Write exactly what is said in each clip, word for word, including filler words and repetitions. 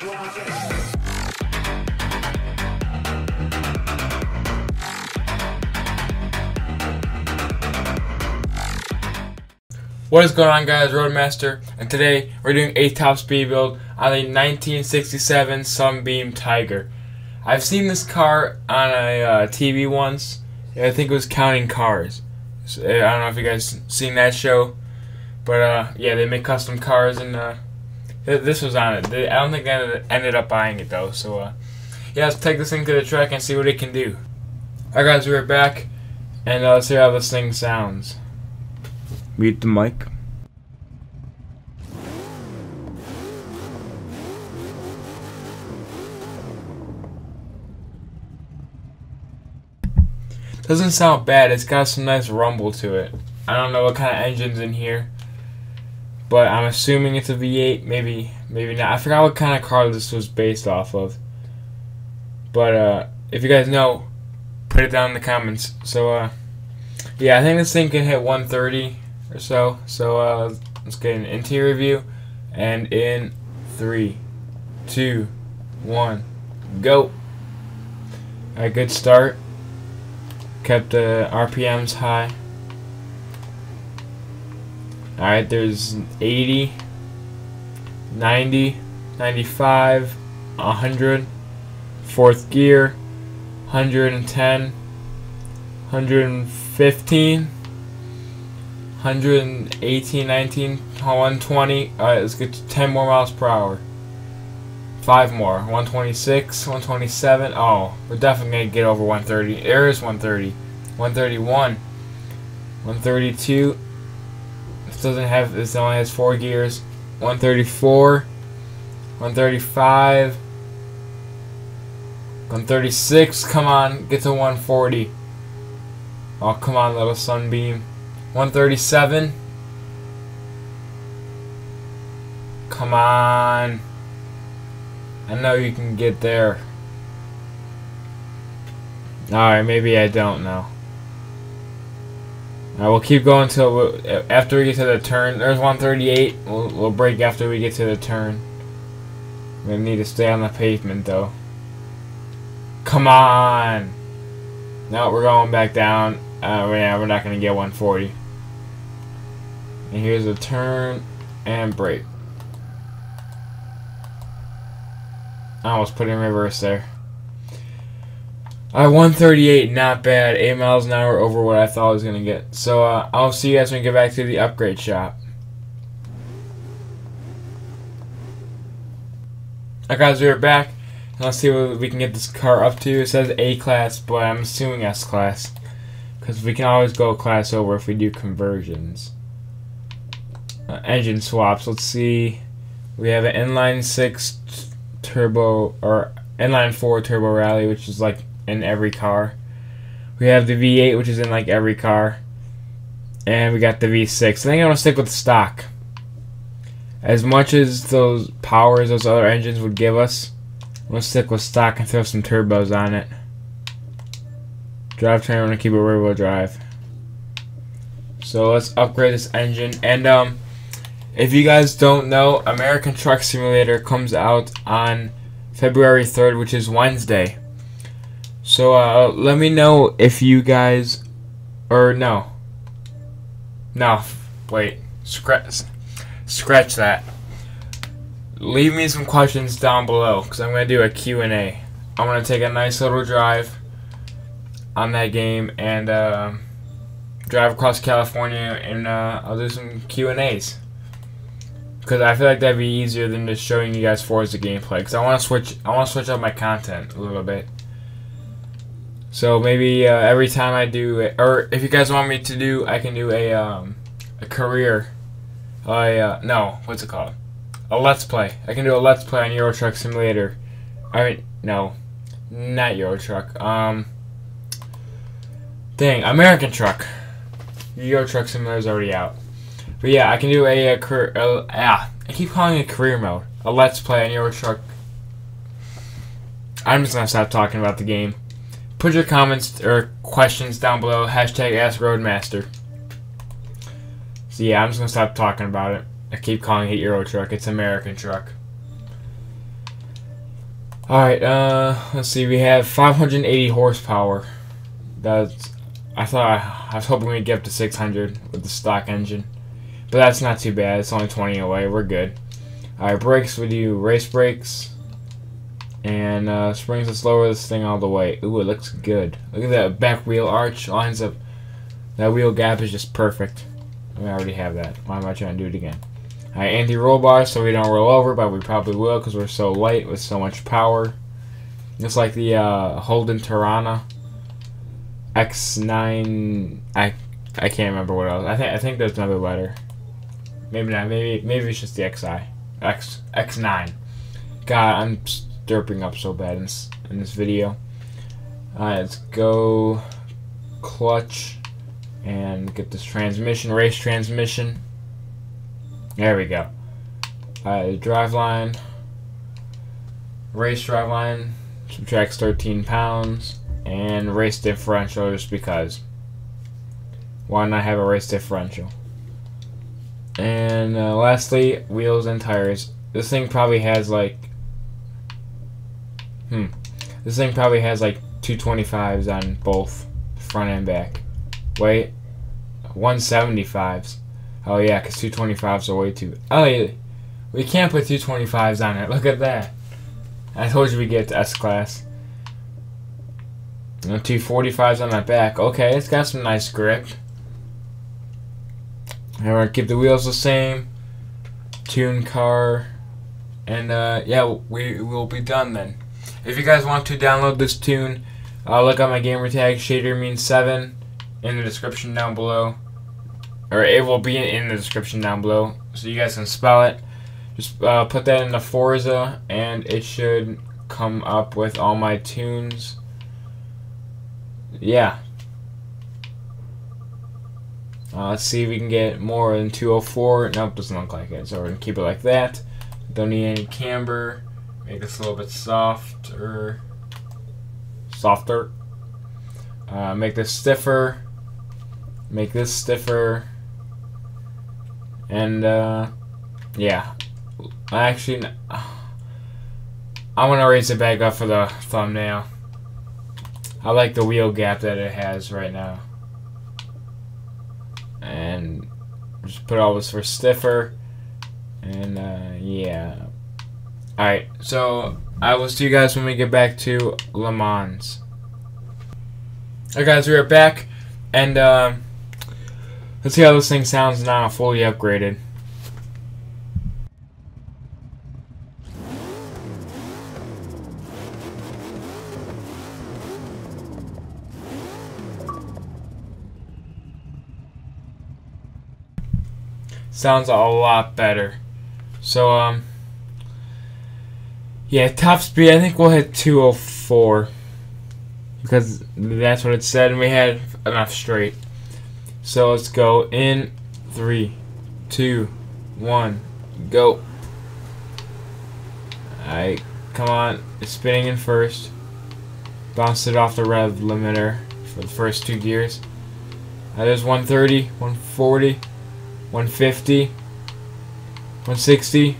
What is going on, guys? Roadmaster, and today we're doing a top speed build on a nineteen sixty-seven Sunbeam Tiger. I've seen this car on a uh, T V once. I think it was Counting Cars. So, I don't know if you guys seen that show, but uh, yeah, they make custom cars, and uh, th this was on it. They, I don't think they ended up buying it though. So uh, yeah, let's take this thing to the track and see what it can do. All right, guys, we're back, and uh, let's hear how this thing sounds. Mute the mic. Doesn't sound bad. It's got some nice rumble to it. I don't know what kind of engine's in here, but I'm assuming it's a V eight, maybe, maybe not. I forgot what kind of car this was based off of, but uh, if you guys know, put it down in the comments. So uh, yeah, I think this thing can hit one thirty or so, so uh, let's get an interior review, and in three, two, one, go. Alright, good start. Kept the R P Ms high. Alright, there's eighty, ninety, ninety-five, one hundred, fourth gear, one ten, one fifteen, one eighteen, nineteen, one twenty. Alright, let's get to ten more miles per hour. Five more. one twenty-six, one twenty-seven. Oh, we're definitely going to get over one thirty. There is one thirty. one thirty-one, one thirty-two. This doesn't have, this only has four gears. one thirty-four, one thirty-five, one thirty-six. Come on, get to one forty. Oh, come on, little Sunbeam. one thirty-seven. Come on. I know you can get there. Alright, maybe I don't know. Alright, we'll keep going till we, after we get to the turn. There's one thirty-eight. We'll, we'll break after we get to the turn. We need to stay on the pavement, though. Come on! No, we're going back down. Uh, yeah, we're not going to get one forty. And here's the turn and brake. I almost put it in reverse there. Alright, one thirty-eight, not bad. eight miles an hour over what I thought I was going to get. So, uh, I'll see you guys when we get back to the upgrade shop. Alright, guys, we're back. Let's see what we can get this car up to. It says A-class, but I'm assuming S-class, because we can always go class over if we do conversions. Uh, engine swaps. Let's see. We have an inline six... turbo, or inline four turbo rally, which is like in every car. We have the V eight, which is in like every car, and we got the V six. I think I'm gonna stick with stock. As much as those powers those other engines would give us, I'm gonna stick with stock and throw some turbos on it. Drivetrain, I'm gonna keep it rear wheel drive. So let's upgrade this engine. And um if you guys don't know, American Truck Simulator comes out on February third, which is Wednesday. So uh, let me know if you guys, or no, no, wait, scratch, scratch that. Leave me some questions down below, because I'm going to do a Q and A. I'm going to take a nice little drive on that game and uh, drive across California, and uh, I'll do some Q and A's. Because I feel like that'd be easier than just showing you guys Forza gameplay. Because I want to switch, I want to switch up my content a little bit. So maybe uh, every time I do, it, or if you guys want me to do, I can do a um, a career, I uh, no, what's it called? A let's play. I can do a let's play on Euro Truck Simulator. I mean, no, not Euro Truck. Um, dang, American Truck. Euro Truck Simulator's already out. But yeah, I can do a, a career. A, ah, I keep calling it career mode. A let's play on Euro Truck. I'm just gonna stop talking about the game. Put your comments or questions down below. Hashtag Ask Roadmaster. So yeah, I'm just gonna stop talking about it. I keep calling it Euro Truck. It's American Truck. Alright, uh, let's see, we have five hundred eighty horsepower. That's, I thought, I, I was hoping we'd get up to six hundred with the stock engine. But that's not too bad, it's only twenty away, we're good. Alright, brakes, we do race brakes. And, uh, springs, let's lower this thing all the way. Ooh, it looks good. Look at that back wheel arch, lines up. That wheel gap is just perfect. I already have that. Why am I trying to do it again? Alright, anti-roll bar so we don't roll over, but we probably will because we're so light with so much power. Just like the uh, Holden Torana X nine. I I can't remember what else. I think I think there's another letter. Maybe not. Maybe maybe it's just the X I. X X nine. God, I'm derping up so bad in this, in this video. Alright, let's go clutch and get this transmission, race transmission. There we go. Alright, driveline. Race driveline subtracts thirteen pounds. And race differential just because. Why not have a race differential? And uh, lastly, wheels and tires. This thing probably has like... Hmm. This thing probably has like two twenty-fives on both front and back. Wait. one seventy-fives. Oh yeah, because two twenty-fives are way too... Oh, yeah. We can't put two twenty-fives on it. Look at that. I told you we get to S-Class. No two forty-fives on my back. Okay, it's got some nice grip. And we're going to keep the wheels the same. Tune car. And, uh, yeah, we will be done then. If you guys want to download this tune, uh, look up my gamertag, Shader Mean seven, in the description down below. Or it will be in the description down below, so you guys can spell it. Just uh, put that in the Forza, and it should come up with all my tunes. Yeah. Uh, let's see if we can get more than two oh four. Nope, doesn't look like it, so we're going to keep it like that. Don't need any camber. Make this a little bit softer. Softer. Uh, make this stiffer. Make this stiffer. And, uh, yeah. Actually, I want to raise it back up for the thumbnail. I like the wheel gap that it has right now. And just put all this for stiffer. And, uh, yeah. Alright, so I will see you guys when we get back to Le Mans. Alright, guys, we are back. And, uh, let's see how this thing sounds now fully upgraded. Sounds a lot better. So, um, yeah, top speed, I think we'll hit two oh four. Because that's what it said, and we had enough straight. So let's go in three, two, one, go. Alright, come on. It's spinning in first. Bounced it off the rev limiter for the first two gears. Now there's one thirty, one forty, one fifty, one sixty.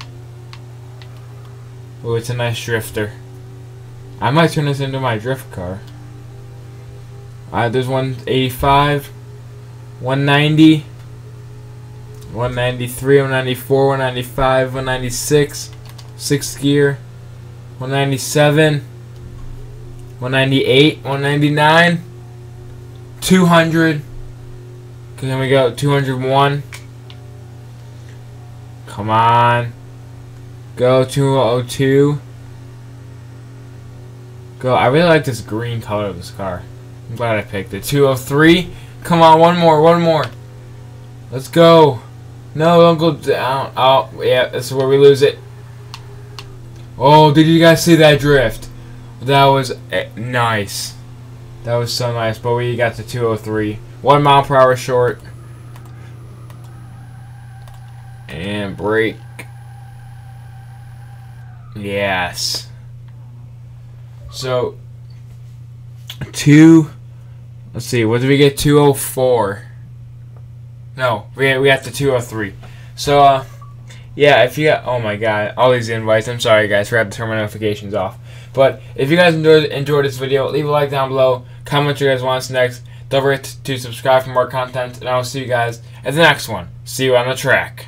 Oh, it's a nice drifter. I might turn this into my drift car. Alright, there's one eighty-five, one ninety, one ninety-three, one ninety-four, one ninety-five, one ninety-six, sixth gear, one ninety-seven, one ninety-eight, one ninety-nine, two hundred, okay, then we go, two hundred one, come on, go, two oh two, go, I really like this green color of this car. I'm glad I picked it. two oh three. Come on, one more, one more. Let's go. No, don't go down. Oh, yeah, this is where we lose it. Oh, did you guys see that drift? That was nice. That was so nice, but we got to two oh three. One mile per hour short. And brake. Yes. So, two... Let's see, what did we get? two oh four. No, we we got the two oh three. So, uh, yeah, if you got, oh my god, all these invites, I'm sorry guys, forgot to turn my notifications off. But if you guys enjoyed, enjoyed this video, leave a like down below, comment what you guys want us next, don't forget to subscribe for more content, and I will see you guys at the next one. See you on the track.